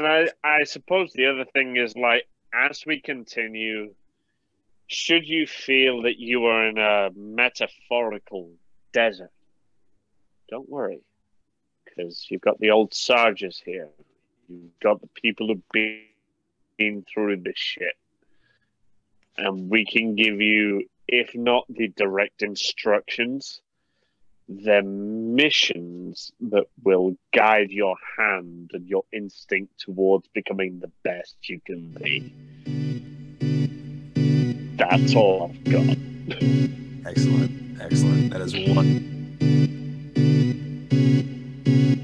And I suppose the other thing is, like, as we continue, should you feel that you are in a metaphorical desert, don't worry, because you've got the old Sarges here. You've got the people who've been through this shit. And we can give you, if not the direct instructions, the missions that will guide your hand and your instinct towards becoming the best you can be. That's all I've got. Excellent. Excellent. That is one.